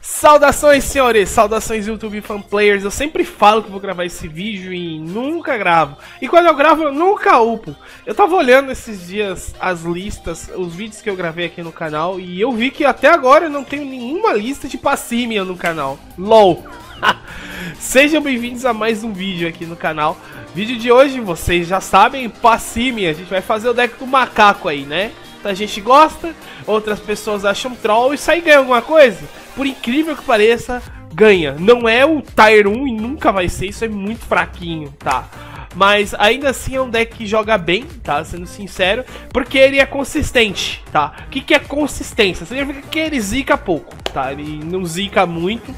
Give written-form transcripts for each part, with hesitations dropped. Saudações, senhores! Saudações, YouTube Fan Players! Eu sempre falo que vou gravar esse vídeo e nunca gravo. E quando eu gravo, eu nunca upo. Eu tava olhando esses dias as listas, os vídeos que eu gravei aqui no canal, e eu vi que até agora eu não tenho nenhuma lista de Passimian no canal. LOL! Sejam bem-vindos a mais um vídeo aqui no canal. Vídeo de hoje, vocês já sabem, Passimian. A gente vai fazer o deck do macaco aí, né? A gente gosta, outras pessoas acham troll e sai ganha alguma coisa. Por incrível que pareça, ganha. Não é o Tier 1 e nunca vai ser, isso é muito fraquinho, tá? Mas ainda assim é um deck que joga bem, tá? Sendo sincero, porque ele é consistente, tá? O que é consistência? Significa que ele zica pouco, tá? Ele não zica muito.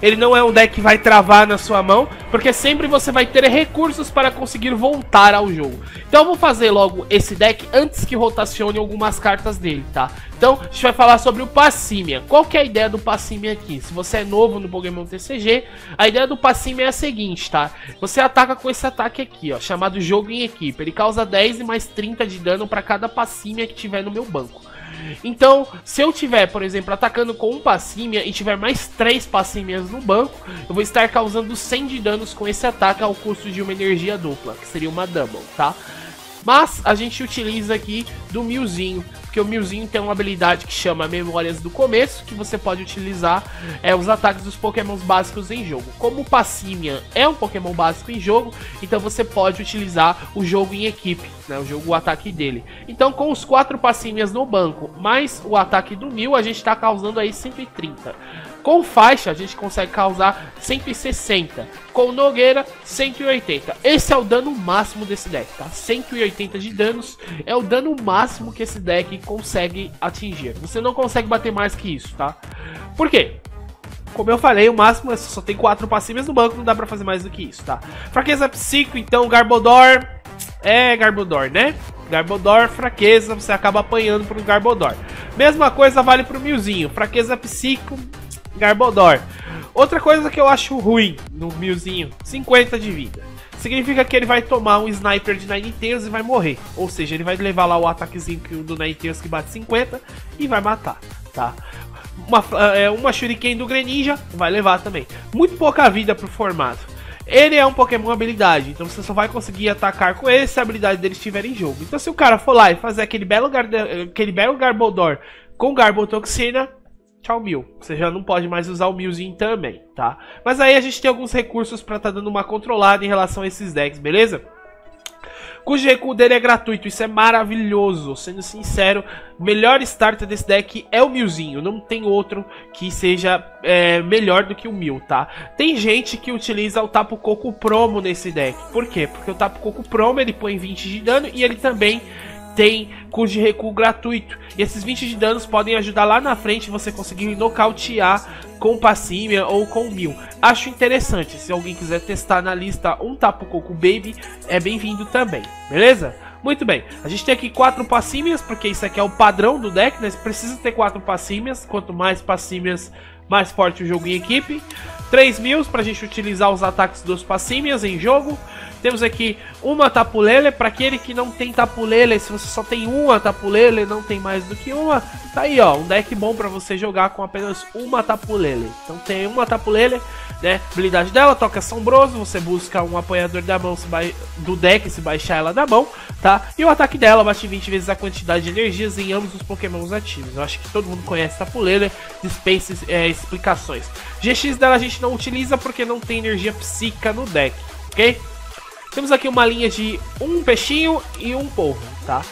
Ele não é um deck que vai travar na sua mão, porque sempre você vai ter recursos para conseguir voltar ao jogo. Então eu vou fazer logo esse deck antes que rotacione algumas cartas dele, tá? Então a gente vai falar sobre o Passimian. Qual que é a ideia do Passimian aqui? Se você é novo no Pokémon TCG, a ideia do Passimian é a seguinte, tá? Você ataca com esse ataque aqui, ó, chamado Jogo em Equipe. Ele causa 10 e mais 30 de dano para cada Passimian que tiver no meu banco. Então, se eu tiver, por exemplo, atacando com um Passimian e tiver mais 3 Passimians no banco, eu vou estar causando 100 de danos com esse ataque ao custo de uma energia dupla, que seria uma double, tá? Mas a gente utiliza aqui do Mewzinho, porque o Mewzinho tem uma habilidade que chama Memórias do Começo, que você pode utilizar os ataques dos Pokémons básicos em jogo. Como o Passimian é um Pokémon básico em jogo, então você pode utilizar o Jogo em Equipe, né, o ataque dele. Então com os 4 Passimians no banco, mais o ataque do Mew, a gente está causando aí 130. Com faixa a gente consegue causar 160, com Nogueira 180. Esse é o dano máximo desse deck, tá? 180 de danos é o dano máximo que esse deck consegue atingir. Você não consegue bater mais que isso, tá? Por quê? Como eu falei, o máximo é só tem 4 passivas no banco, não dá pra fazer mais do que isso, tá? Fraqueza psíquica, então, Garbodor. É Garbodor, né? Garbodor, fraqueza, você acaba apanhando pro Garbodor. Mesma coisa vale pro Mewzinho, fraqueza psíquica, Garbodor. Outra coisa que eu acho ruim no Mewzinho, 50 de vida. Significa que ele vai tomar um Sniper de Ninetales e vai morrer. Ou seja, ele vai levar lá o ataquezinho do Ninetales que bate 50 e vai matar, tá? Uma Shuriken do Greninja vai levar também. Muito pouca vida pro formato. Ele é um Pokémon habilidade, então você só vai conseguir atacar com ele se a habilidade dele estiver em jogo. Então se o cara for lá e fazer aquele belo Garbodor com Garbotoxina, tchau Mew, você já não pode mais usar o Mewzinho também, tá? Mas aí a gente tem alguns recursos pra tá dando uma controlada em relação a esses decks, beleza? Cujo recuo dele é gratuito, isso é maravilhoso, sendo sincero, o melhor starter desse deck é o Mewzinho, não tem outro que seja melhor do que o Mew, tá? Tem gente que utiliza o Tapu Coco Promo nesse deck, por quê? Porque o Tapu Coco Promo ele põe 20 de dano e ele também tem custo de recuo gratuito. E esses 20 de danos podem ajudar lá na frente você conseguir nocautear com Passimian ou com Mew. Acho interessante. Se alguém quiser testar na lista um Tapu Coco Baby, é bem-vindo também, beleza? Muito bem, a gente tem aqui 4 Passimians, porque isso aqui é o padrão do deck, né? Você precisa ter 4 Passimians. Quanto mais Passimians, mais forte o jogo em equipe. 3 Mews pra gente utilizar os ataques dos Passimians em jogo. Temos aqui uma Tapu Lele, para aquele que não tem Tapu Lele, se você só tem uma Tapu Lele, não tem mais do que uma, tá aí ó, um deck bom para você jogar com apenas uma Tapu Lele. Então tem uma Tapu Lele, né, habilidade dela, toque assombroso, você busca um apoiador da mão do deck, se baixar ela da mão, tá? E o ataque dela bate 20 vezes a quantidade de energias em ambos os pokémons ativos. Eu acho que todo mundo conhece Tapu Lele, dispensa explicações. GX dela a gente não utiliza porque não tem energia psíquica no deck, ok? Temos aqui uma linha de um peixinho e um polvo, tá?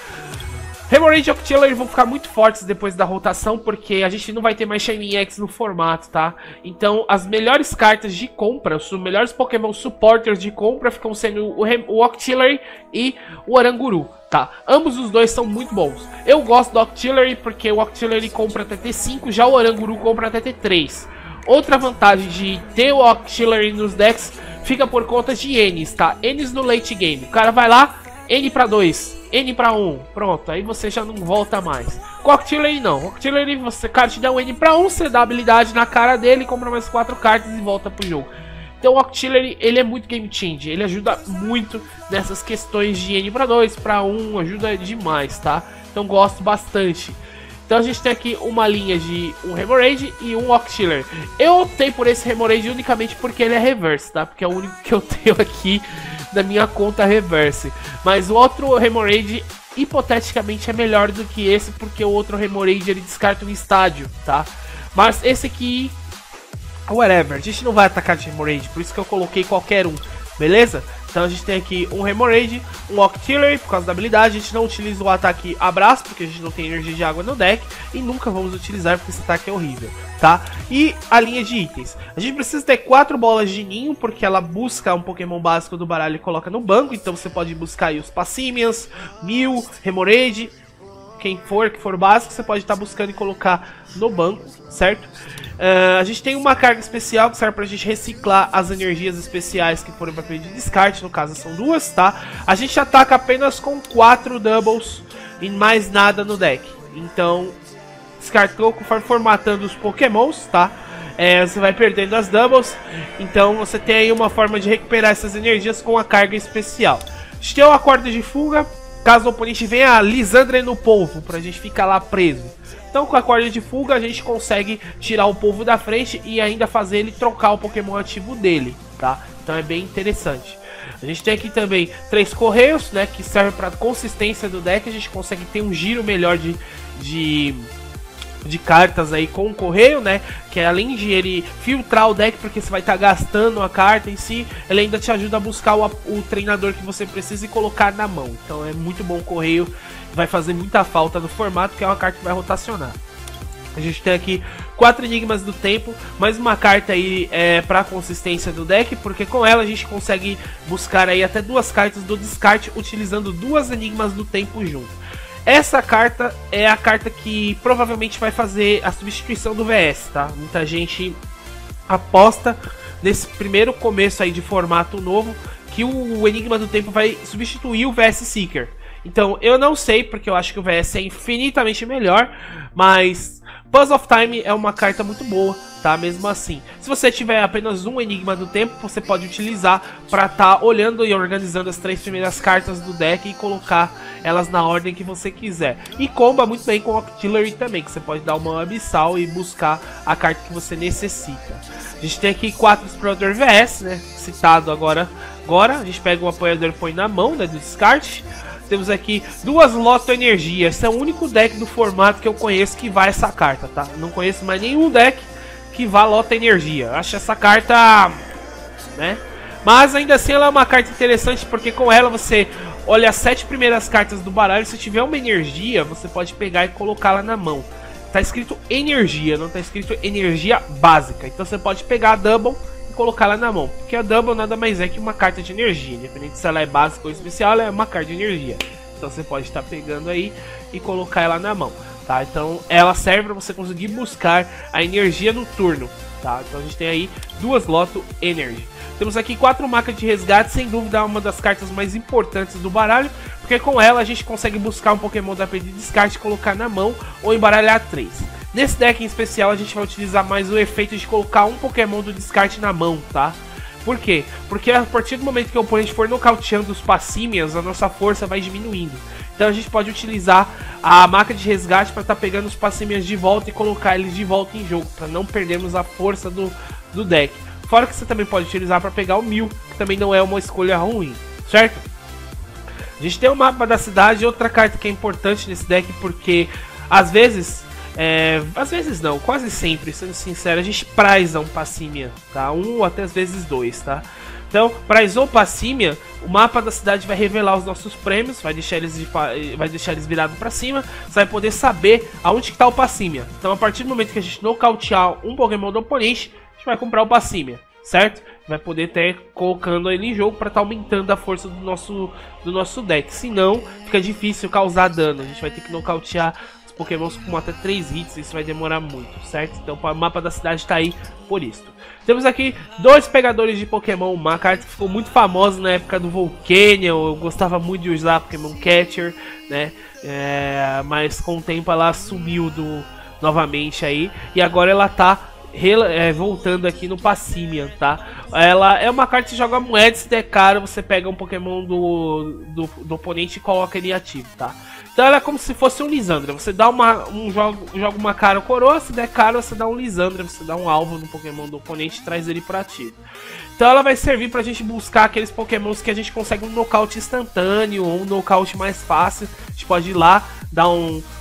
Remoraid e Octillery vão ficar muito fortes depois da rotação, porque a gente não vai ter mais Shining X no formato, tá? Então, as melhores cartas de compra, os melhores Pokémon supporters de compra ficam sendo o Octillery e o Oranguru, tá? Ambos os dois são muito bons. Eu gosto do Octillery porque o Octillery compra até T5, já o Oranguru compra até T3. Outra vantagem de ter o Octillery nos decks fica por conta de N's, tá? N's no late game. O cara vai lá, N pra 2, N pra 1. Pronto, aí você já não volta mais. Com o Octillery não. O Octillery, você, cara, te dá um N pra 1, você dá habilidade na cara dele, compra mais 4 cartas e volta pro jogo. Então o Octillery, ele é muito game change, ele ajuda muito nessas questões de N para 2, para 1, ajuda demais, tá? Então gosto bastante. Então a gente tem aqui uma linha de um Remoraid e um Octillery. Eu optei por esse Remoraid unicamente porque ele é reverse, tá? Porque é o único que eu tenho aqui da minha conta reverse. Mas o outro Remoraid hipoteticamente é melhor do que esse, porque o outro Remoraid ele descarta um estádio, tá? Mas esse aqui, whatever, a gente não vai atacar de Remoraid, por isso que eu coloquei qualquer um, beleza? Então a gente tem aqui um Remoraid, um Octillery por causa da habilidade. A gente não utiliza o ataque Abraço, porque a gente não tem energia de água no deck, e nunca vamos utilizar, porque esse ataque é horrível, tá? E a linha de itens, a gente precisa ter 4 bolas de ninho, porque ela busca um Pokémon básico do baralho e coloca no banco. Então você pode buscar aí os Passimians, Mew, Remoraid, quem for que for básico, você pode estar buscando e colocar no banco, certo? A gente tem uma carga especial que serve pra gente reciclar as energias especiais que foram pra pedir descarte, no caso são 2, tá? A gente ataca apenas com 4 doubles e mais nada no deck. Então, descartou conforme formatando os Pokémons, tá? Você vai perdendo as doubles, então você tem aí uma forma de recuperar essas energias com a carga especial. A gente tem uma corda de fuga, caso o oponente venha a Lysandre no polvo, pra gente ficar lá preso. Então com a corda de fuga a gente consegue tirar o polvo da frente e ainda fazer ele trocar o Pokémon ativo dele, tá? Então é bem interessante. A gente tem aqui também 3 correios, né? Que servem pra consistência do deck. A gente consegue ter um giro melhor de cartas aí com o correio, né? Que além de ele filtrar o deck, porque você vai estar gastando a carta em si, ele ainda te ajuda a buscar o treinador que você precisa e colocar na mão. Então é muito bom o correio, vai fazer muita falta no formato, que é uma carta que vai rotacionar. A gente tem aqui 4 enigmas do tempo, mais uma carta aí para a consistência do deck, porque com ela a gente consegue buscar aí até 2 cartas do descarte utilizando 2 enigmas do tempo junto. Essa carta é a carta que provavelmente vai fazer a substituição do VS, tá? Muita gente aposta nesse primeiro começo aí de formato novo que o Enigma do Tempo vai substituir o VS Seeker. Então eu não sei, porque eu acho que o VS é infinitamente melhor, mas Puzzle of Time é uma carta muito boa, tá? Mesmo assim, se você tiver apenas um Enigma do Tempo, você pode utilizar para estar olhando e organizando as 3 primeiras cartas do deck e colocar elas na ordem que você quiser. E comba muito bem com o Octillery também, que você pode dar uma abissal e buscar a carta que você necessita. A gente tem aqui 4 explorador VS, né? Citado agora. A gente pega um apoiador e põe na mão, né? Do descarte. Temos aqui 2 Loto Energia. Esse é o único deck do formato que eu conheço que vai essa carta, tá? Não conheço mais nenhum deck que vá Loto Energia. Acho essa carta, né? Mas ainda assim ela é uma carta interessante, porque com ela você olha as 7 primeiras cartas do baralho. Se tiver uma energia, você pode pegar e colocá-la na mão. Tá escrito energia, não tá escrito energia básica. Então você pode pegar a double e colocá-la na mão, porque a double nada mais é que uma carta de energia. Independente se ela é básica ou especial, ela é uma carta de energia. Então você pode estar pegando aí e colocar ela na mão, tá? Então ela serve para você conseguir buscar a energia no turno, tá? Então a gente tem aí 2 Loto Energy. Temos aqui 4 Macas de Resgate, sem dúvida uma das cartas mais importantes do baralho, porque com ela a gente consegue buscar um Pokémon da perda de descarte, colocar na mão ou embaralhar 3. Nesse deck em especial a gente vai utilizar mais o efeito de colocar um Pokémon do descarte na mão, tá? Por quê? Porque a partir do momento que o oponente for nocauteando os Passimians, a nossa força vai diminuindo. Então a gente pode utilizar a Maca de Resgate para estar pegando os Passimians de volta e colocar eles de volta em jogo, para não perdermos a força do deck. Fora que você também pode utilizar para pegar o Mew, que também não é uma escolha ruim, certo? A gente tem o mapa da cidade, outra carta que é importante nesse deck, porque às vezes não, quase sempre, sendo sincero, a gente priza um Passimian, tá? Um ou até às vezes 2, tá? Então, prizou o Passimian, o mapa da cidade vai revelar os nossos prêmios, vai deixar eles virados para cima. Você vai poder saber aonde que tá o Passimian. Então, a partir do momento que a gente nocautear um Pokémon do oponente, vai comprar o Passimian, certo? Vai poder ter colocando ele em jogo para estar aumentando a força do nosso deck. Se não, fica difícil causar dano. A gente vai ter que nocautear os Pokémons com até 3 hits. Isso vai demorar muito, certo? Então o mapa da cidade está aí por isso. Temos aqui 2 pegadores de Pokémon. Uma carta que ficou muito famosa na época do Volcanion. Eu gostava muito de usar Pokémon Catcher, né? Mas com o tempo ela sumiu novamente aí. E agora ela tá voltando aqui no Passimian, tá? Ela é uma carta que você joga moedas, se der cara, você pega um Pokémon do oponente e coloca ele ativo, tá? Então ela é como se fosse um Lysandre, você dá joga uma cara ou coroa, se der cara você dá um Lysandre, você dá um alvo no Pokémon do oponente e traz ele pra ativo. Então ela vai servir pra gente buscar aqueles Pokémons que a gente consegue um nocaute instantâneo ou um nocaute mais fácil. A gente pode ir lá,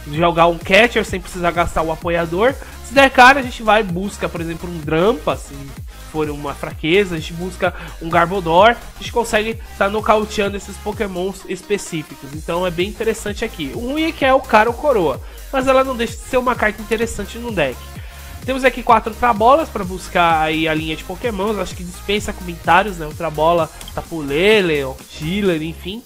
jogar um Catcher sem precisar gastar o apoiador. Se der cara, a gente vai e busca, por exemplo, um Drampa, se for uma fraqueza, a gente busca um Garbodor, a gente consegue estar nocauteando esses Pokémons específicos. Então é bem interessante aqui. O ruim é que é o cara ou coroa, mas ela não deixa de ser uma carta interessante no deck. Temos aqui 4 Ultrabolas para buscar aí a linha de Pokémons, acho que dispensa comentários, né? Ultrabola, Tapu Lele, Octillery, enfim.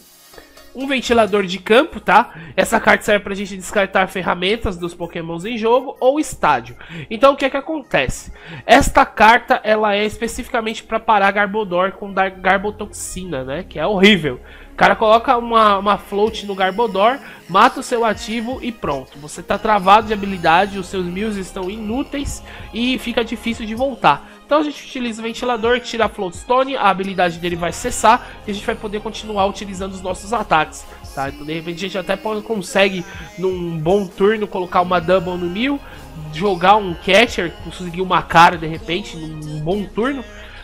Um ventilador de campo, tá? Essa carta serve pra gente descartar ferramentas dos Pokémons em jogo ou estádio. Então o que é que acontece? Esta carta, ela é especificamente pra parar Garbodor com Garbotoxina, né? Que é horrível. O cara coloca uma float no Garbodor, mata o seu ativo e pronto. Você tá travado de habilidade, os seus Mews estão inúteis e fica difícil de voltar. Então a gente utiliza o ventilador, tira a Floatstone, a habilidade dele vai cessar e a gente vai poder continuar utilizando os nossos ataques, tá? Então de repente a gente até consegue, num bom turno, colocar uma Double no Mew, jogar um Catcher, conseguir uma cara de repente, num bom turno,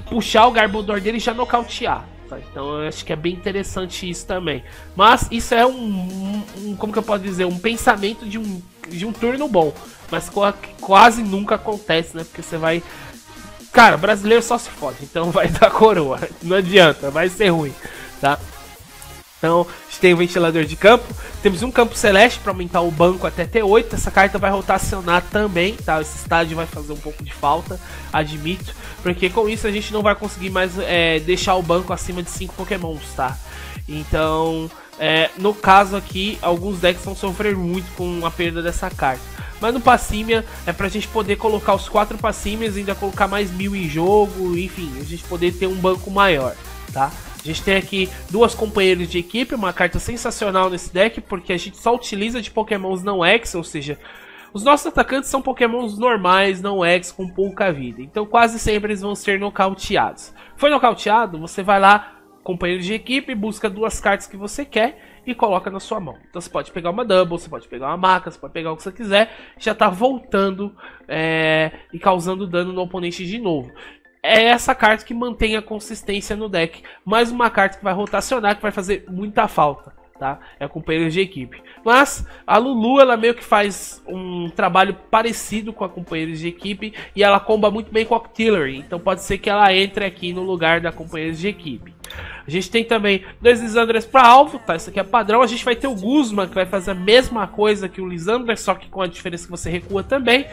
puxar o Garbodor dele e já nocautear, tá? Então eu acho que é bem interessante isso também. Mas isso é como que eu posso dizer, um pensamento de um turno bom, mas quase nunca acontece, né? Porque você vai... Cara, brasileiro só se fode, então vai dar coroa, não adianta, vai ser ruim, tá? Então, a gente tem o ventilador de campo, temos um campo celeste para aumentar o banco até T8, essa carta vai rotacionar também, tá? Esse estádio vai fazer um pouco de falta, admito, porque com isso a gente não vai conseguir mais deixar o banco acima de 5 Pokémons, tá? Então, no caso aqui, alguns decks vão sofrer muito com a perda dessa carta. Mas no Passimian é pra gente poder colocar os 4 Passimians e ainda colocar mais Mew em jogo, enfim, a gente poder ter um banco maior, tá? A gente tem aqui 2 companheiros de equipe, uma carta sensacional nesse deck, porque a gente só utiliza de Pokémons não X, ou seja, os nossos atacantes são Pokémons normais, não X, com pouca vida, então quase sempre eles vão ser nocauteados. Foi nocauteado, você vai lá, companheiro de equipe, busca 2 cartas que você quer e coloca na sua mão. Então você pode pegar uma Double, você pode pegar uma Maca, você pode pegar o que você quiser. Já tá voltando e causando dano no oponente de novo. É essa carta que mantém a consistência no deck. Mais uma carta que vai rotacionar, que vai fazer muita falta, tá? É companheiro de equipe. Mas a Lulu, ela meio que faz um trabalho parecido com a companheira de equipe e ela comba muito bem com a Octillery. Então pode ser que ela entre aqui no lugar da companheira de equipe. A gente tem também 2 Lysandres para alvo, tá? Isso aqui é padrão. A gente vai ter o Guzman, que vai fazer a mesma coisa que o Lysandre, só que com a diferença que você recua também.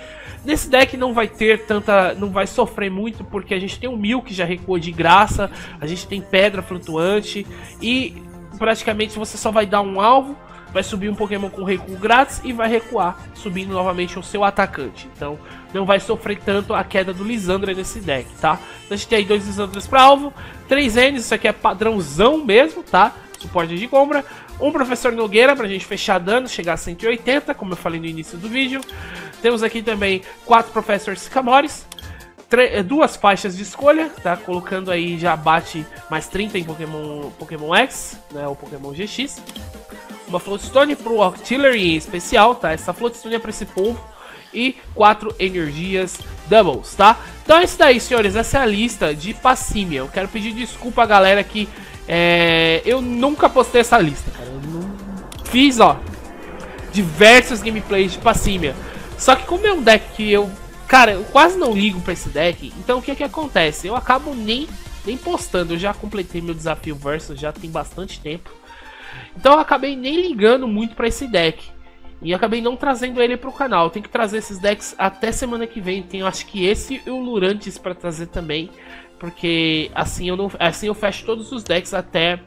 Nesse deck não vai ter tanta... não vai sofrer muito, porque a gente tem o Mew, que já recua de graça. A gente tem Pedra Flutuante e praticamente você só vai dar um alvo, vai subir um Pokémon com recuo grátis e vai recuar, subindo novamente o seu atacante. Então não vai sofrer tanto a queda do Lysandre nesse deck, tá? Então a gente tem aí 2 Lysandres para alvo, 3 N's, isso aqui é padrãozão mesmo, tá? Suporte de compra. Um Professor Nogueira pra gente fechar dano, chegar a 180, como eu falei no início do vídeo. Temos aqui também 4 Professor Sycamores, 2 faixas de escolha, tá? Colocando aí já bate mais 30 em Pokémon X, né? Ou Pokémon GX. Uma Floatstone pro Octillery em especial, tá? Essa Floatstone é pra esse povo. E 4 energias doubles, tá? Então é isso daí, senhores. Essa é a lista de Passimian. Eu quero pedir desculpa a galera que... eu nunca postei essa lista, cara. Eu não... fiz, ó, diversos gameplays de Passimian. Só que como é um deck que eu... cara, eu quase não ligo pra esse deck. Então o que é que acontece? Eu acabo nem postando. Eu já completei meu desafio versus já tem bastante tempo. Então eu acabei nem ligando muito pra esse deck. E acabei não trazendo ele pro canal. Eu tenho que trazer esses decks até semana que vem. Tenho acho que esse e o Lurantis pra trazer também. Porque assim eu fecho todos os decks até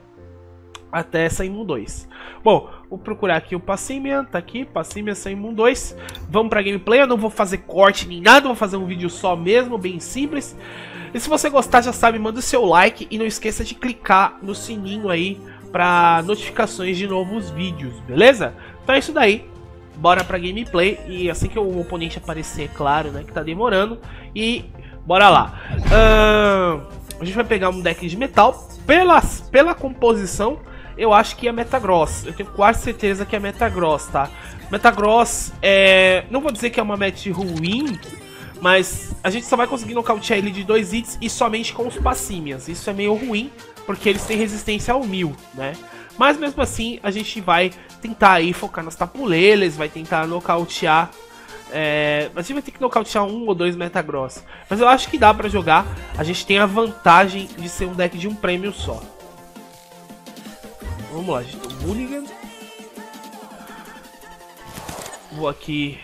Saimon 2. Bom, vou procurar aqui o Passimian. Tá aqui, Passimian Saimon 2. Vamos pra gameplay. Eu não vou fazer corte nem nada. Vou fazer um vídeo só mesmo, bem simples. E se você gostar, já sabe, manda o seu like. E não esqueça de clicar no sininho aí pra notificações de novos vídeos, beleza? Então é isso daí. bora pra gameplay, e assim que o oponente aparecer, claro, né, que tá demorando, e bora lá. A gente vai pegar um deck de metal. Pela composição, eu acho que é Metagross. Eu tenho quase certeza que é Metagross, tá? Metagross é... não vou dizer que é uma match ruim, mas a gente só vai conseguir nocautear ele de 2 hits e somente com os Passimians. Isso é meio ruim, porque eles têm resistência ao Mew, né? Mas mesmo assim, a gente vai tentar aí focar nas Tapu Leles, vai tentar nocautear... a gente vai ter que nocautear 1 ou 2 Metagross. Mas eu acho que dá pra jogar. A gente tem a vantagem de ser um deck de um prêmio só. Vamos lá, gente. O Mulligan. Vou aqui...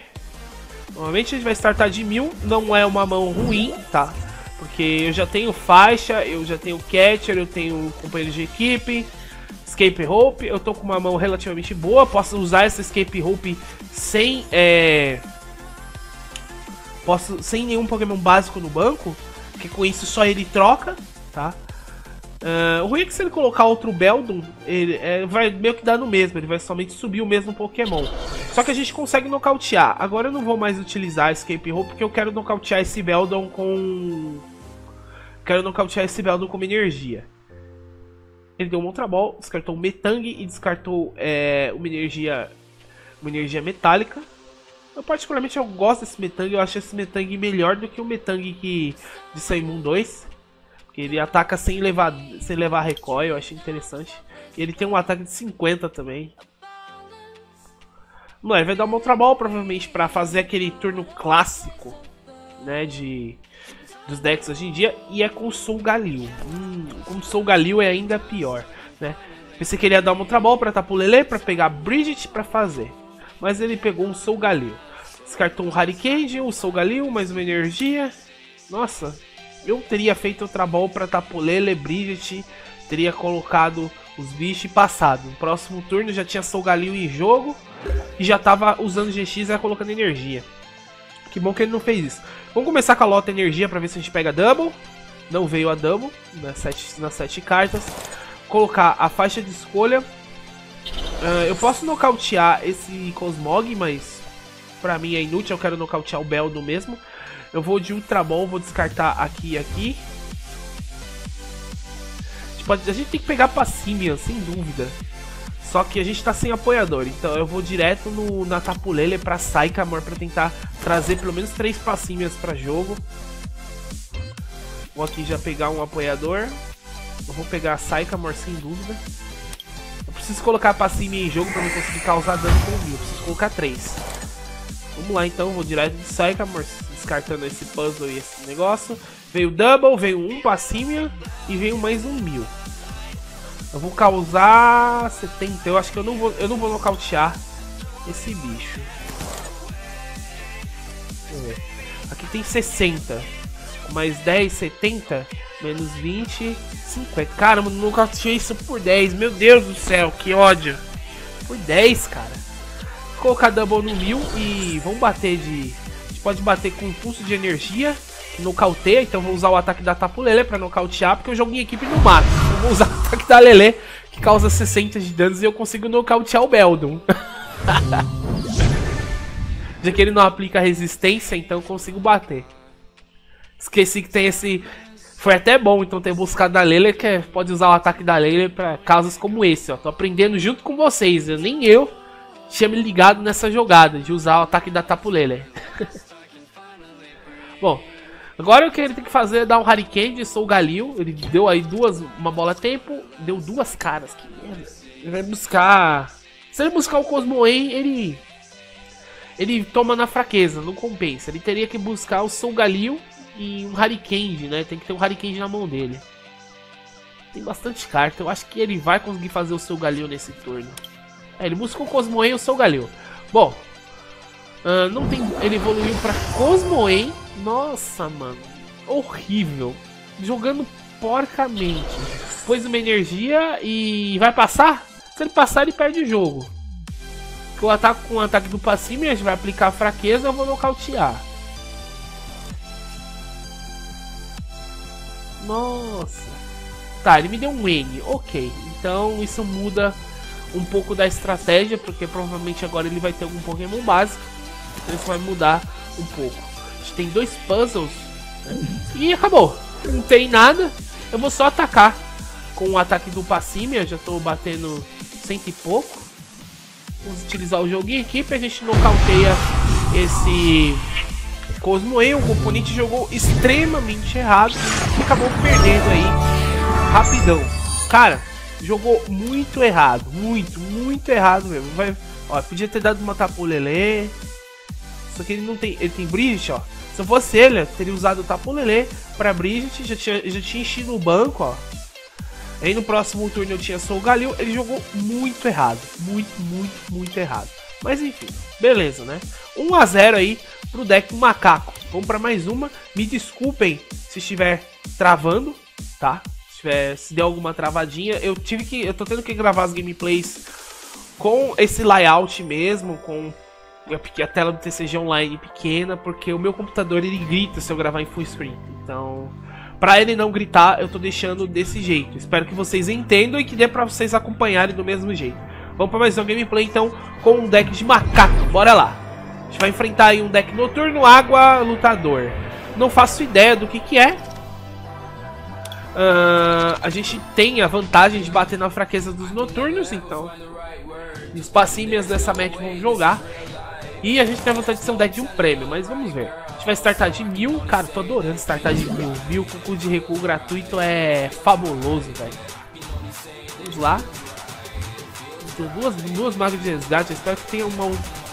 Normalmente a gente vai startar de Mew. Não é uma mão ruim, tá? Porque eu já tenho faixa, eu já tenho catcher, eu tenho companheiro de equipe, escape rope. Eu tô com uma mão relativamente boa. Posso usar essa escape rope sem... sem nenhum Pokémon básico no banco, porque com isso só ele troca, tá? O ruim é que se ele colocar outro Beldum, ele vai meio que dar no mesmo, ele vai somente subir o mesmo Pokémon. Só que a gente consegue nocautear. Agora eu não vou mais utilizar a Escape Rope, porque eu quero nocautear esse Beldum com... energia. Ele deu um Ultra Ball, descartou o Metang e descartou uma energia metálica. Eu particularmente eu gosto desse Metang, eu acho esse Metang melhor do que o Metang de Sun Moon 2. Porque ele ataca sem levar recoil, eu achei interessante. E ele tem um ataque de 50 também. Não, ele vai dar uma outra bola provavelmente pra fazer aquele turno clássico, né, dos decks hoje em dia. E é com o Solgaleo. Com o Solgaleo é ainda pior, né. Pensei que ele ia dar uma outra bola pra Tapu Lele, pra pegar a Brigette, pra fazer. Mas ele pegou um Solgaleo. Descartou um Harichan, um Solgaleo, mais uma energia. Nossa, eu teria feito outra ball pra Tapu Lele, Brigette. Teria colocado os bichos e passado. No próximo turno já tinha Solgaleo em jogo. E já tava usando GX e já colocando energia. Que bom que ele não fez isso. Vamos começar com a Lota Energia pra ver se a gente pega a Double. Não veio a Double nas 7 cartas. Colocar a faixa de escolha. Eu posso nocautear esse Cosmog, mas pra mim é inútil, eu quero nocautear o Beldum mesmo. Eu vou de Ultra Ball, vou descartar aqui e aqui. A gente tem que pegar Passimian, sem dúvida. Só que a gente tá sem apoiador, então eu vou direto na Tapu Lele pra Sycamore pra tentar trazer pelo menos 3 Passimians pra jogo. Vou aqui já pegar um apoiador. Eu vou pegar a Sycamore sem dúvida. Preciso colocar a Passimian em jogo pra eu conseguir causar dano com o Mew. Preciso colocar 3. Vamos lá então, vou direto de Sycamore, descartando esse puzzle e esse negócio. Veio Double, veio um Passimian e veio mais um Mew. Eu vou causar 70. Eu acho que eu não vou nocautear esse bicho. Deixa eu ver. Aqui tem 60. Mais 10, 70. Menos 20, 50. Caramba, nunca achei isso por 10. Meu Deus do céu, que ódio. Por 10, cara. Vou colocar Double no Mew e vamos bater de... A gente pode bater com impulso de energia. Nocauteia, então vou usar o ataque da Tapu Lele pra nocautear, porque eu jogo em equipe no mato. Então vou usar o ataque da Lele, que causa 60 de danos e eu consigo nocautear o Beldum. Já que ele não aplica resistência, então eu consigo bater. Esqueci que tem esse... Foi até bom então ter buscado a Lele, que pode usar o ataque da Lele para casos como esse, ó. Tô aprendendo junto com vocês, né? Nem eu tinha me ligado nessa jogada de usar o ataque da Tapu Lele. Bom, agora o que ele tem que fazer é dar um Haricane de Solgaleo. Ele deu aí uma bola a tempo, deu 2 caras. Que merda. Ele vai buscar... Se ele buscar o Cosmoem, ele toma na fraqueza, não compensa. Ele teria que buscar o Solgaleo e um Haricane, né? Tem que ter um Haricane na mão dele. Tem bastante carta. Eu acho que ele vai conseguir fazer o Solgaleo nesse turno. É, ele buscou o Cosmoem e o Solgaleo. Bom, não tem... ele evoluiu pra Cosmoem. Nossa, mano. Horrível. Jogando porcamente. Pôs uma energia e vai passar? Se ele passar, ele perde o jogo. Eu ataco com o ataque do Passimian, vai aplicar a fraqueza, eu vou nocautear. Nossa. Tá, ele me deu um N. Ok, então isso muda um pouco da estratégia, porque provavelmente agora ele vai ter algum Pokémon básico, então isso vai mudar um pouco. A gente tem dois puzzles, né? E acabou, não tem nada. Eu vou só atacar com o ataque do Passimian, já tô batendo 100 e pouco. Vamos utilizar o joguinho aqui pra gente nocauteia esse Cosmoem. O oponente jogou extremamente errado e acabou perdendo aí rapidão. Cara, jogou muito errado, muito errado mesmo. Vai, ó, podia ter dado uma Tapu Lele. Só que ele não tem, ele tem Brigette, ó. Se eu fosse ele, eu teria usado o Tapu Lele pra Brigette, já tinha enchido o banco, ó. Aí no próximo turno eu tinha Solgaleo. Ele jogou muito errado, muito errado. Mas enfim, beleza, né? 1 a 0 aí pro deck macaco. Vamos pra mais uma. Me desculpem se estiver travando, tá? Se der alguma travadinha, eu tô tendo que gravar as gameplays com esse layout mesmo, com a tela do TCG online pequena, porque o meu computador ele grita se eu gravar em full screen. Então, pra ele não gritar, eu tô deixando desse jeito. Espero que vocês entendam e que dê pra vocês acompanharem do mesmo jeito. Vamos pra mais um gameplay então com um deck de macaco, bora lá. A gente vai enfrentar aí um deck noturno, água, lutador. Não faço ideia do que é. A gente tem a vantagem de bater na fraqueza dos noturnos, então os Passimians dessa match vão jogar. E a gente tem a vantagem de ser um deck de um prêmio, mas vamos ver. A gente vai startar de Mew, cara, tô adorando startar de Mew. Mew com cu de recuo gratuito é fabuloso, velho. Vamos lá. Então, duas máquinas de resgate, eu espero que tenha uma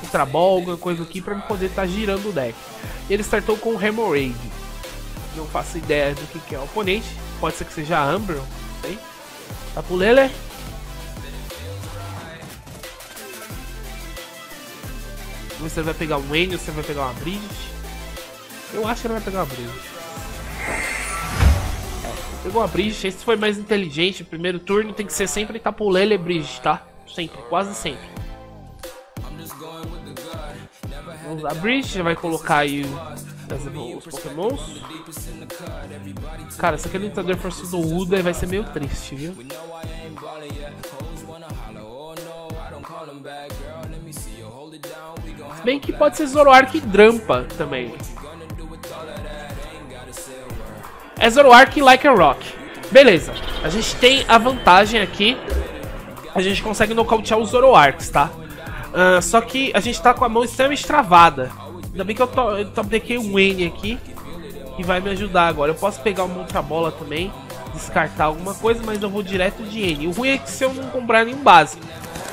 Ultra Ball, alguma coisa aqui pra eu poder estar girando o deck. Ele startou com o Remoraid. Não faço ideia do que é o oponente. Pode ser que seja a Umbreon, não sei. Tapu Lele. Vamos ver se ele vai pegar um Enio, se ele vai pegar uma Brigette. Eu acho que ele vai pegar uma Brigette. É, pegou uma Brigette, esse foi mais inteligente. Primeiro turno tem que ser sempre Tapu Lele e Brigette, tá? Sempre, quase sempre. Vamos lá, Brigette já vai colocar aí os Pokémons. Cara, se aquele lutador for Sudouda vai ser meio triste, viu? Se bem que pode ser Zoroark e Drampa também. É Zoroark e Lycanroc. Beleza, a gente tem a vantagem aqui. A gente consegue nocautear os Zoroarks, tá? Só que a gente tá com a mão extremamente travada. Ainda bem que eu topdequei um N aqui, que vai me ajudar agora. Eu posso pegar uma outra bola também, descartar alguma coisa, mas eu vou direto de N. O ruim é que se eu não comprar nenhum básico,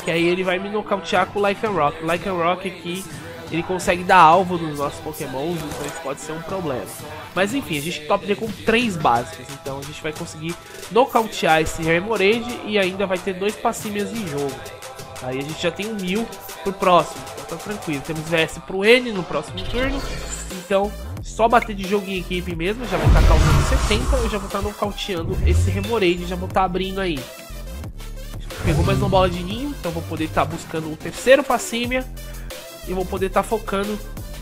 que aí ele vai me nocautear com o Lycanroc. O Lycanroc aqui, ele consegue dar alvo nos nossos Pokémons, então isso pode ser um problema. Mas enfim, a gente topdecou com 3 básicos, então a gente vai conseguir nocautear esse Remoraid e ainda vai ter 2 Passimians em jogo. Aí a gente já tem um Mew pro próximo, então tá tranquilo. Temos VS pro N no próximo turno, então só bater de jogo em equipe mesmo. Já vou tacar o nível 70, eu já vou estar nocauteando esse Remoraid, já vou estar abrindo aí. Pegou mais uma bola de ninho, então vou poder estar buscando o terceiro Passimian e vou poder estar focando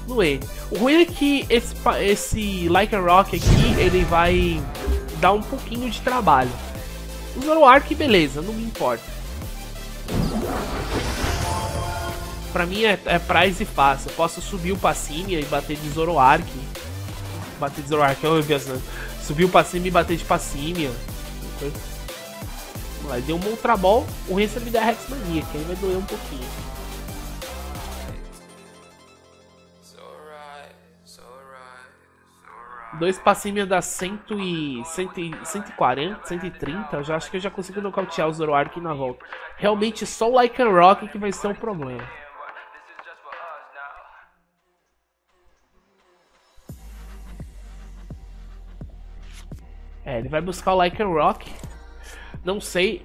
no N. O ruim é que esse Lycanroc aqui, ele vai dar um pouquinho de trabalho. O Zoroark, beleza, não me importa. Pra mim é prize fácil. Eu posso subir o Passimian e bater de Zoroark. Bater de Zoroark, eu vi as notas. Subir o Passimian e bater de Passimian. Okay. Vamos lá, deu um Ultra Ball. O resto me dá Rex Mania, que aí vai doer um pouquinho. Dois Passimian dá 140, 130. Eu já acho que eu já consigo nocautear o Zoroark na volta. Realmente só o Lycanroc que vai ser o problema. É, ele vai buscar o Lycanroc. Não sei.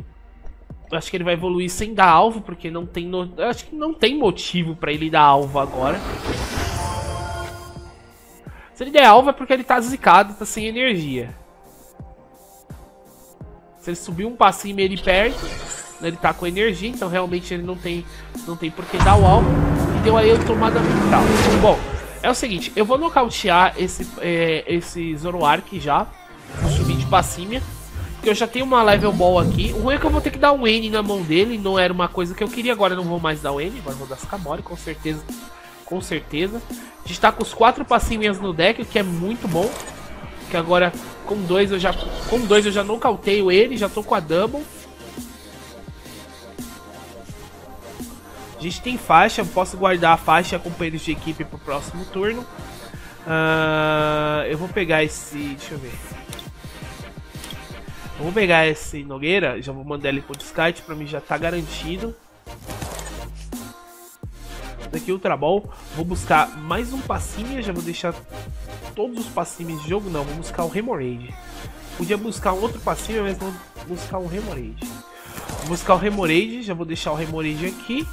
Acho que ele vai evoluir sem dar alvo, porque não tem. Acho que não tem motivo pra ele dar alvo agora. Se ele der alvo é porque ele tá zicado, tá sem energia. Se ele subir um passinho, ele perde. Ele tá com energia, então realmente ele não tem por que dar o alvo. E deu aí a tomada mental. Bom, é o seguinte, eu vou nocautear esse Zoroark já. Vou subir de Passimian. Eu já tenho uma level ball aqui. O ruim é que eu vou ter que dar um N na mão dele. Não era uma coisa que eu queria. Agora eu não vou mais dar o N. Agora eu vou dar Sycamore, com certeza. Com certeza. A gente tá com os 4 Passimians no deck, o que é muito bom. Que agora com dois eu já nocauteio ele. Já tô com a double. A gente tem faixa, eu posso guardar a faixa, companheiros de equipe, pro próximo turno. Eu vou pegar esse... deixa eu ver. Eu vou pegar esse Nogueira, já vou mandar ele pro descarte, pra mim já tá garantido. Daqui Ultra Ball, vou buscar mais um Passimian, já vou deixar todos os Passimians de jogo, não, vou buscar o Remoraid. Podia buscar um outro Passimian, mas vou buscar o Remoraid. Vou buscar o Remoraid, já vou deixar o Remoraid aqui.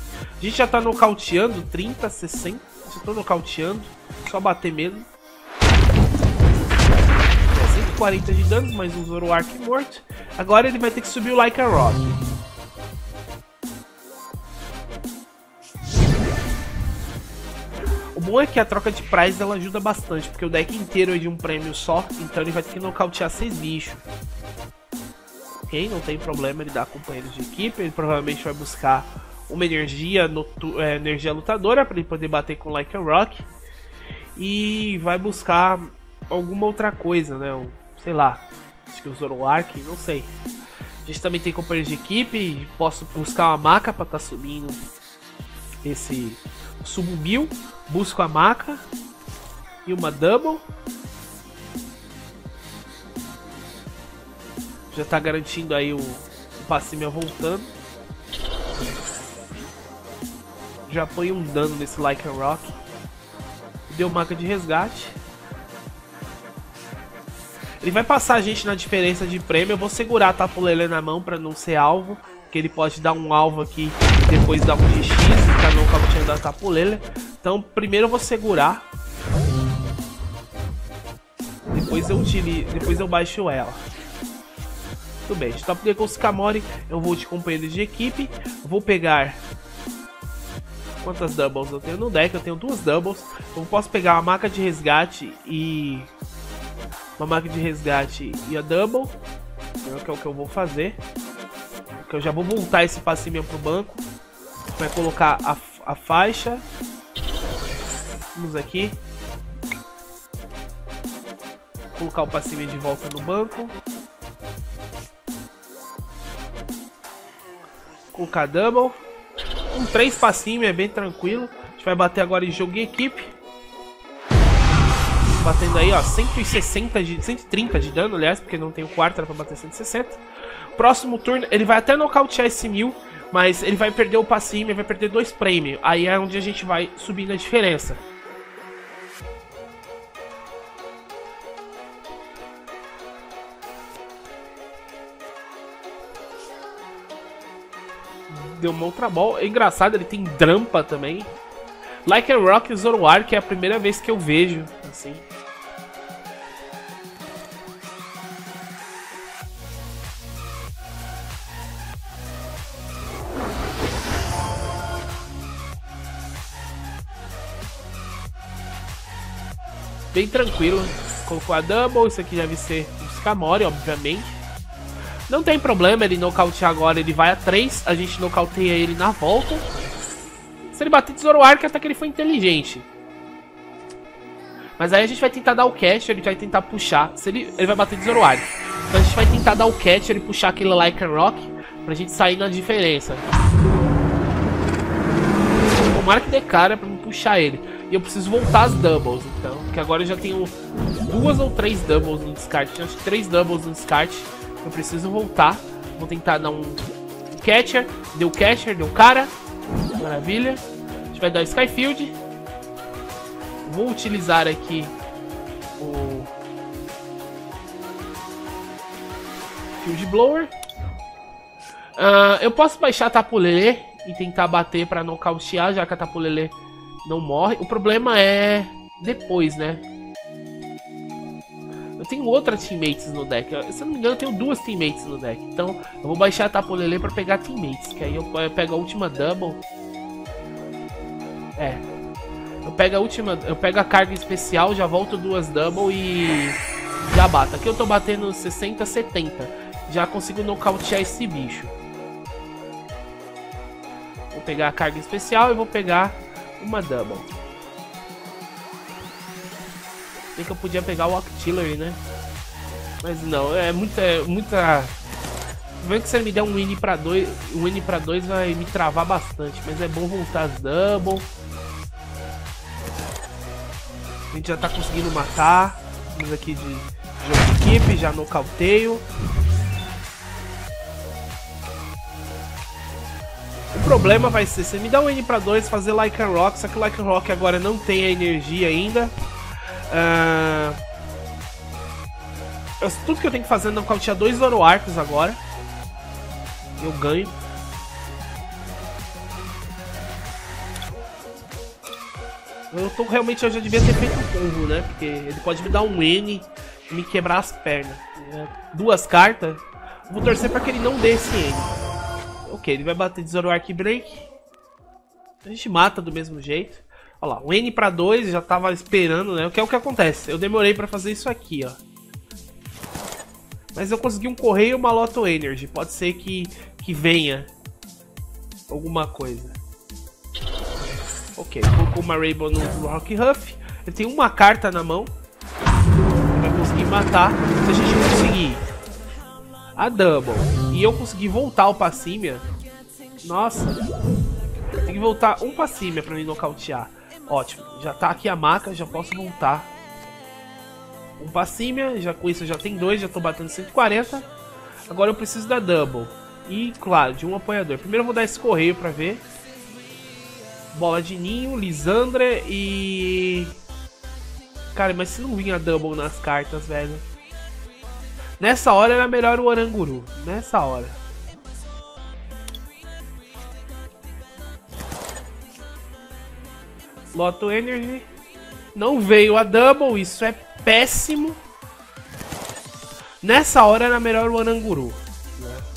A gente já tá nocauteando, 30, 60, já tô nocauteando, só bater mesmo. 140 de danos, mais um Zoroark morto. Agora ele vai ter que subir o Lycanroc. O bom é que a troca de prize ela ajuda bastante, porque o deck inteiro é de um prêmio só, então ele vai ter que nocautear 6 bichos. Ok, não tem problema, ele dá companheiros de equipe, ele provavelmente vai buscar uma energia lutadora para ele poder bater com o Lycanroc. E vai buscar alguma outra coisa, né? Sei lá, acho que o Zoroark, não sei. A gente também tem companheiros de equipe, posso buscar uma maca para estar subindo esse... Subo o Mew, busco a maca e uma double. Já tá garantindo aí o Passimian voltando. Já põe um dano nesse Lycanroc. Deu maca de resgate. Ele vai passar a gente na diferença de prêmio. Eu vou segurar a Tapu Lele na mão pra não ser alvo, porque ele pode dar um alvo aqui e depois dar um GX. Tá no cabotinho da Tapu Lele. Então primeiro eu vou segurar. Depois eu baixo ela. Tudo bem, a gente tá com o Sycamore. Eu vou de companheiro de equipe. Vou pegar... Quantas doubles eu tenho no deck? Eu tenho 2 doubles. Eu posso pegar uma maca de resgate e... Uma maca de resgate e a double, que é o que eu vou fazer. Que eu já vou voltar esse Passimian pro banco. Vai colocar a faixa. Vamos aqui. Colocar o Passimian de volta no banco. Colocar a double. Com 3 Passimian é bem tranquilo. A gente vai bater agora em jogo e equipe. Batendo aí, ó, 130 de dano, aliás, porque não tem o quarto, era pra bater 160. Próximo turno, ele vai até nocautear esse Mew, mas ele vai perder o Passimian, vai perder 2 prêmios. Aí é onde a gente vai subindo a diferença. Deu uma outra bola. É engraçado, ele tem Drampa também. Lycanroc e Zoroark é a primeira vez que eu vejo, assim. Bem tranquilo. Colocou a double, isso aqui deve ser o Sycamore, obviamente. Não tem problema, ele nocautear agora, ele vai a 3, a gente nocauteia ele na volta. Se ele bater de Zoroark, até que ele foi inteligente. Mas aí a gente vai tentar dar o catch, ele vai tentar puxar. Se ele vai bater de Zoroark. Então a gente vai tentar dar o catch, ele puxar aquele Lycanroc, pra gente sair na diferença. Tomara que dê cara pra me puxar ele. E eu preciso voltar as doubles, então. Porque agora eu já tenho 2 ou 3 doubles no descarte. Acho que 3 doubles no descarte. Eu preciso voltar. Vou tentar dar um catcher. Deu catcher, deu cara. Maravilha. A gente vai dar o Skyfield. Vou utilizar aqui o Field Blower. Eu posso baixar a Tapu Lele e tentar bater pra nocautear, já que a Tapu Lele não morre. O problema é depois, né? Eu tenho outras teammates no deck. Se eu não me engano, eu tenho 2 teammates no deck. Então, eu vou baixar a Tapu Lele pra pegar teammates. Que aí eu pego a última double. Eu pego a carga especial, já volto 2 double e já bato. Aqui eu tô batendo 60, 70. já consigo nocautear esse bicho. Vou pegar a carga especial e vou pegar uma double. Achei que eu podia pegar o Octillery, né? Mas não, é muita... Vendo que se ele me der um N pra 2, um N pra 2 vai me travar bastante. Mas é bom voltar as double. A gente já tá conseguindo matar. Vamos aqui de jogo de equipe, já nocauteio. O problema vai ser, se ele me dá um N pra 2, fazer Lycanroc. Só que o Lycanroc agora não tem a energia ainda. Tudo que eu tenho que fazer é nocautear 2 Zoroarcos agora. Eu ganho. Eu tô realmente, eu já devia ter feito um combo, né? Porque ele pode me dar um N e me quebrar as pernas. Duas cartas. Vou torcer pra que ele não dê esse N. Ok, ele vai bater de Zoroark Break. A gente mata do mesmo jeito. Olha lá, o N pra 2 já tava esperando, né? O que é o que acontece? Eu demorei pra fazer isso aqui, ó. Mas eu consegui um correio e uma Loto Energy. Pode ser que venha alguma coisa. Ok, colocou uma Rainbow no Rockruff. Ele tem uma carta na mão. Ele vai conseguir matar. Se a gente conseguir a Double e eu conseguir voltar o Passimian. Nossa. Tem que voltar um Passimian pra me nocautear. Ótimo, já tá aqui a maca, já posso voltar um Passimian, já com isso já tem dois, já tô batendo 140. Agora eu preciso da double e, claro, de um apoiador. Primeiro eu vou dar esse correio pra ver. Bola de ninho, Lysandre e... Cara, mas se não vinha double nas cartas, velho. Nessa hora era melhor o Oranguru. Nessa hora. Loto Energy. Não veio a double, isso é péssimo. Nessa hora era melhor o Oranguru.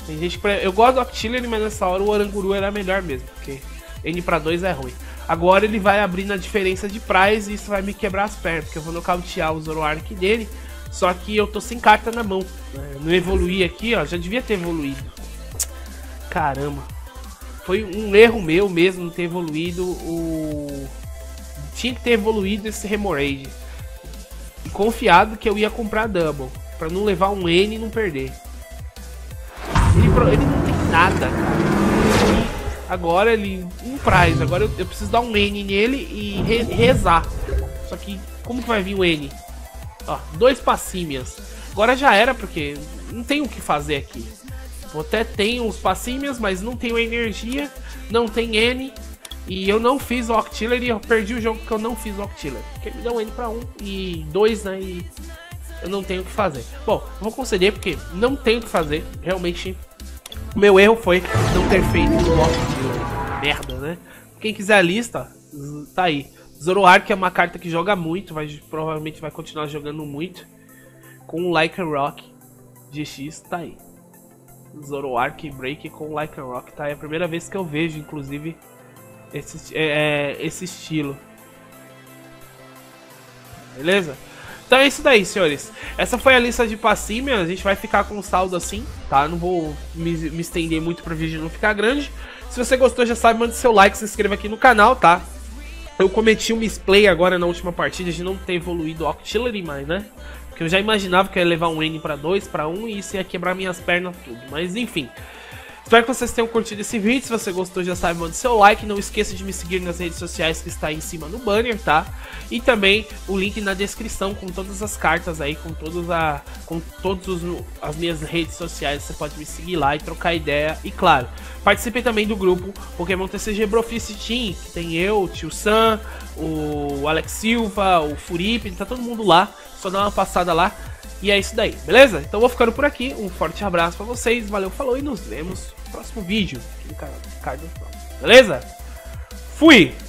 Tem gente que... Eu gosto do Octillery, mas nessa hora o Oranguru era melhor mesmo, porque N pra 2 é ruim. Agora ele vai abrir na diferença de prize e isso vai me quebrar as pernas, porque eu vou nocautear o Zoroark dele. Só que eu tô sem carta na mão. Eu não evoluí aqui, ó. Já devia ter evoluído. Caramba. Foi um erro meu mesmo não ter evoluído o... Tinha que ter evoluído esse Remoraid. E confiado que eu ia comprar double. Pra não levar um N e não perder. Ele não tem nada, cara. E agora ele... Um prize. Agora eu preciso dar um N nele e rezar. Só que como que vai vir o N? Ó, dois Passimians. Agora já era, porque não tem o que fazer aqui. Eu até tenho os Passimians, mas não tenho energia. Não tem N. E eu não fiz o Octillery, eu perdi o jogo porque eu não fiz o Octillery. Porque ele me deu um N pra 1 e 2, né? E eu não tenho o que fazer. Bom, eu vou conceder porque não tenho o que fazer. Realmente, o meu erro foi não ter feito o Octillery. Merda, né? Quem quiser a lista, tá aí. Zoroark é uma carta que joga muito, provavelmente vai continuar jogando muito. Com o Lycanroc GX, tá aí. Zoroark Break com o Lycanroc, tá aí. É a primeira vez que eu vejo, inclusive... Esse estilo. Beleza? Então é isso daí, senhores. Essa foi a lista de Passimian. A gente vai ficar com o saldo assim, tá? Não vou me estender muito para o vídeo não ficar grande. Se você gostou, já sabe, manda seu like, se inscreva aqui no canal, tá? Eu cometi um misplay agora na última partida de não ter evoluído o Octillery mais, né? Porque eu já imaginava que eu ia levar um N para 2, para 1 e isso ia quebrar minhas pernas tudo. Mas enfim... Espero que vocês tenham curtido esse vídeo, se você gostou já sabe, manda seu like, não esqueça de me seguir nas redes sociais que está aí em cima no banner, tá? E também o link na descrição com todas as cartas aí, com todas as minhas redes sociais, você pode me seguir lá e trocar ideia. E claro, participei também do grupo Pokémon TCG Brofist Team, que tem eu, o Tio Sam, o Alex Silva, o Furipe, tá todo mundo lá, só dá uma passada lá. E é isso daí, beleza? Então vou ficando por aqui. Um forte abraço pra vocês. Valeu, falou e nos vemos no próximo vídeo aqui no canal do Ricardo. Beleza? Fui!